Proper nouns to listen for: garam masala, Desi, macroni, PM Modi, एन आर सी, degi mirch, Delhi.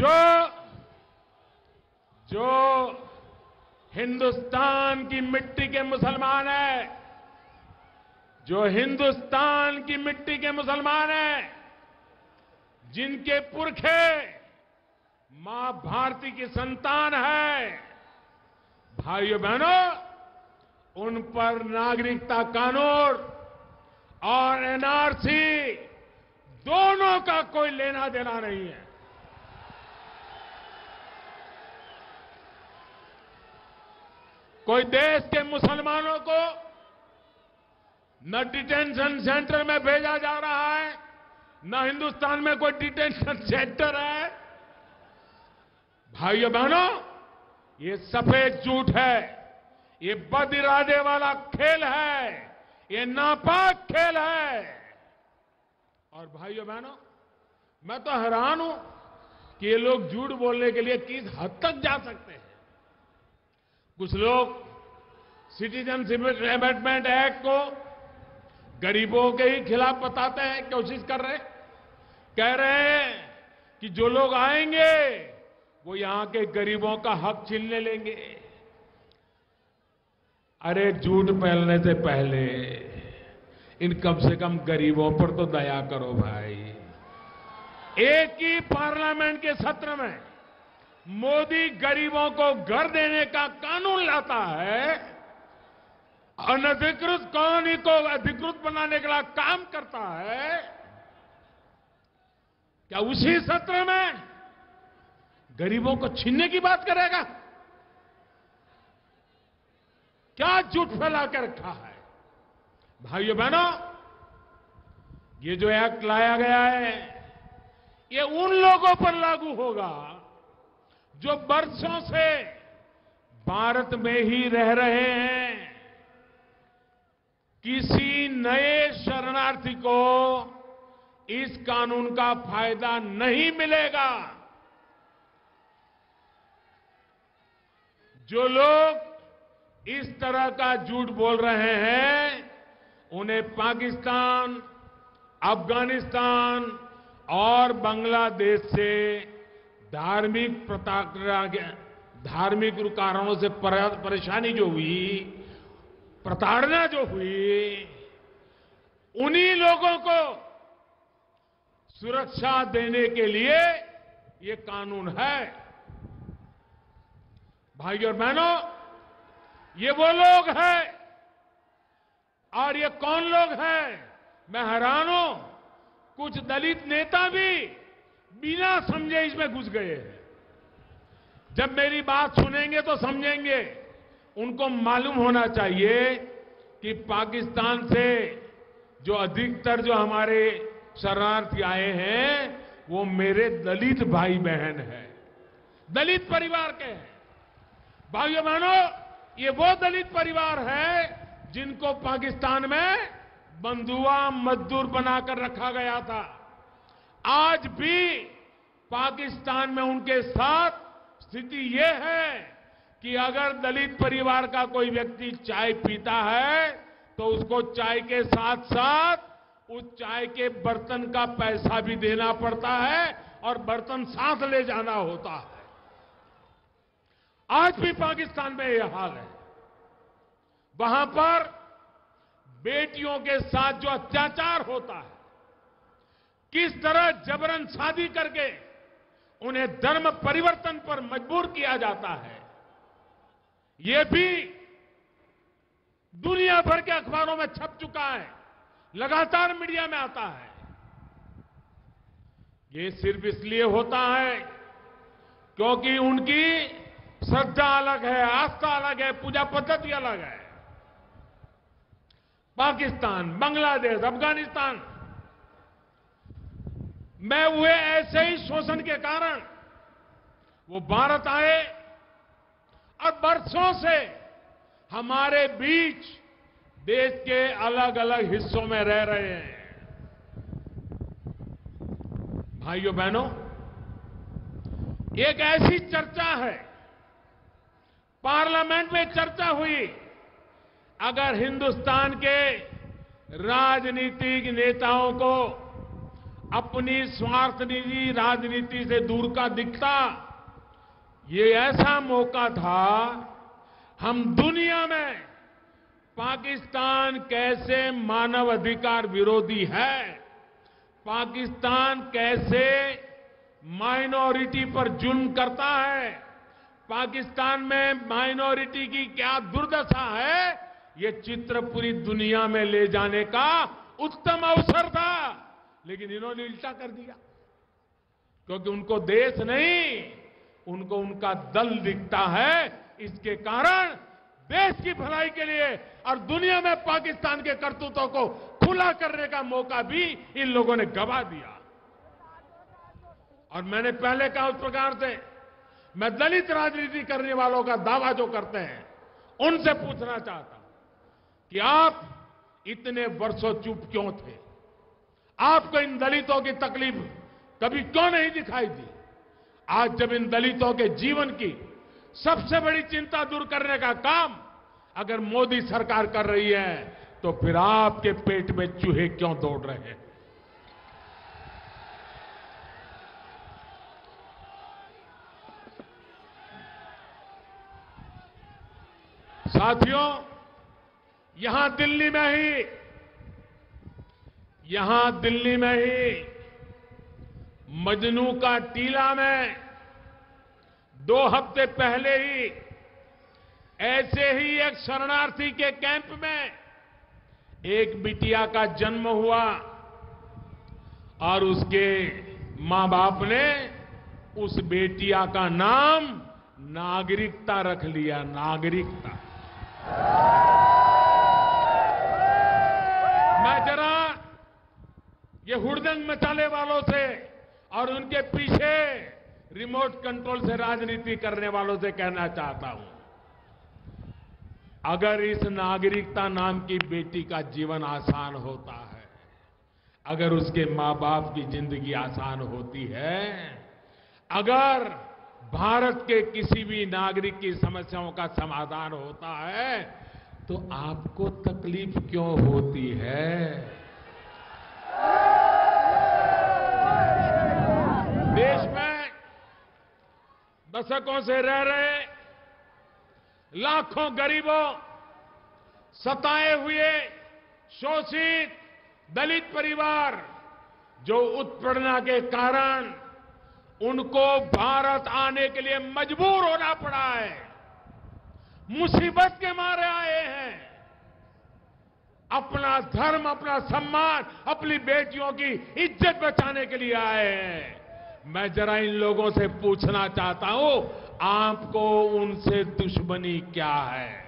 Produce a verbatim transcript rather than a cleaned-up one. जो जो हिंदुस्तान की मिट्टी के मुसलमान हैं, जो हिंदुस्तान की मिट्टी के मुसलमान हैं, जिनके पुरखे मां भारती की संतान है, भाइयों बहनों, उन पर नागरिकता कानून और एन आर सी दोनों का कोई लेना देना नहीं है। कोई देश के मुसलमानों को न डिटेंशन सेंटर में भेजा जा रहा है, न हिंदुस्तान में कोई डिटेंशन सेंटर है। भाइयों बहनों, ये सफेद झूठ है, ये बद इरादे वाला खेल है, ये नापाक खेल है। और भाइयों बहनों, मैं तो हैरान हूं कि ये लोग झूठ बोलने के लिए किस हद तक जा सकते हैं। कुछ लोग सिटीजनशिप अमेंडमेंट एक्ट को गरीबों के ही खिलाफ बताते हैं, कोशिश कर रहे, कह रहे हैं कि जो लोग आएंगे वो यहां के गरीबों का हक छीनने लेंगे। अरे झूठ फैलने से पहले इन कम से कम गरीबों पर तो दया करो भाई। एक ही पार्लियामेंट के सत्र में मोदी गरीबों को घर देने का कानून लाता है, अनधिकृत कॉलोनी को अधिकृत बनाने के लिए काम करता है। क्या उसी सत्र में गरीबों को छीनने की बात करेगा? क्या झूठ फैला के रखा है। भाइयों बहनों, ये जो एक्ट लाया गया है ये उन लोगों पर लागू होगा जो बरसों से भारत में ही रह रहे हैं। किसी नए शरणार्थी को इस कानून का फायदा नहीं मिलेगा। जो लोग इस तरह का झूठ बोल रहे हैं उन्हें पाकिस्तान, अफगानिस्तान और बांग्लादेश से धार्मिक प्रताड़ना, धार्मिक कारणों से परेशानी जो हुई, प्रताड़ना जो हुई, उन्हीं लोगों को सुरक्षा देने के लिए ये कानून है। भाइयों और बहनों, ये वो लोग हैं और ये कौन लोग हैं, मैं हैरान हूं। कुछ दलित नेता भी बिना समझे इसमें घुस गए हैं। जब मेरी बात सुनेंगे तो समझेंगे। उनको मालूम होना चाहिए कि पाकिस्तान से जो अधिकतर जो हमारे शरणार्थी आए हैं वो मेरे दलित भाई बहन हैं, दलित परिवार के हैं। भाइयों बहनों, ये वो दलित परिवार है जिनको पाकिस्तान में बंधुआ मजदूर बनाकर रखा गया था। आज भी पाकिस्तान में उनके साथ स्थिति ये है कि अगर दलित परिवार का कोई व्यक्ति चाय पीता है तो उसको चाय के साथ साथ उस चाय के बर्तन का पैसा भी देना पड़ता है और बर्तन साथ ले जाना होता है। आज भी पाकिस्तान में यह हाल है। वहां पर बेटियों के साथ जो अत्याचार होता है, किस तरह जबरन शादी करके उन्हें धर्म परिवर्तन पर मजबूर किया जाता है, ये भी दुनिया भर के अखबारों में छप चुका है, लगातार मीडिया में आता है। ये सिर्फ इसलिए होता है क्योंकि उनकी श्रद्धा अलग है, आस्था अलग है, पूजा पद्धति अलग है। पाकिस्तान, बांग्लादेश, अफगानिस्तान में हुए ऐसे ही शोषण के कारण वो भारत आए और बरसों से हमारे बीच देश के अलग अलग हिस्सों में रह रहे हैं। भाइयों बहनों, एक ऐसी चर्चा है, पार्लियामेंट में चर्चा हुई, अगर हिंदुस्तान के राजनीतिक नेताओं को अपनी स्वार्थ निजी राजनीति से दूर का दिखता, ये ऐसा मौका था हम दुनिया में पाकिस्तान कैसे मानव अधिकार विरोधी है, पाकिस्तान कैसे माइनॉरिटी पर जुल्म करता है, पाकिस्तान में माइनॉरिटी की क्या दुर्दशा है, ये चित्र पूरी दुनिया में ले जाने का उत्तम अवसर था। लेकिन इन्होंने उल्टा कर दिया, क्योंकि उनको देश नहीं, उनको उनका दल दिखता है। इसके कारण देश की भलाई के लिए और दुनिया में पाकिस्तान के करतूतों को खुला करने का मौका भी इन लोगों ने गवा दिया। और मैंने पहले कहा उस प्रकार से, मैं दलित राजनीति करने वालों का दावा जो करते हैं उनसे पूछना चाहता हूं कि आप इतने वर्षों चुप क्यों थे? आपको इन दलितों की तकलीफ कभी क्यों नहीं दिखाई दी? आज जब इन दलितों के जीवन की सबसे बड़ी चिंता दूर करने का काम अगर मोदी सरकार कर रही है, तो फिर आपके पेट में चूहे क्यों दौड़ रहे हैं? साथियों, यहां दिल्ली में ही यहां दिल्ली में ही मजनू का टीला में दो हफ्ते पहले ही ऐसे ही एक शरणार्थी के कैंप में एक बिटिया का जन्म हुआ और उसके मां बाप ने उस बेटिया का नाम नागरिकता रख लिया। नागरिकता। मैं जरा ये हुड़दंग मचाने वालों से और उनके पीछे रिमोट कंट्रोल से राजनीति करने वालों से कहना चाहता हूं, अगर इस नागरिकता नाम की बेटी का जीवन आसान होता है, अगर उसके मां बाप की जिंदगी आसान होती है, अगर भारत के किसी भी नागरिक की समस्याओं का समाधान होता है, तो आपको तकलीफ क्यों होती है? देश में दशकों से रह रहे लाखों गरीबों, सताए हुए, शोषित दलित परिवार जो उत्पीड़न के कारण उनको भारत आने के लिए मजबूर होना पड़ा है, मुसीबत के मारे आए हैं, अपना धर्म, अपना सम्मान, अपनी बेटियों की इज्जत बचाने के लिए आए हैं। मैं जरा इन लोगों से पूछना चाहता हूं, आपको उनसे दुश्मनी क्या है?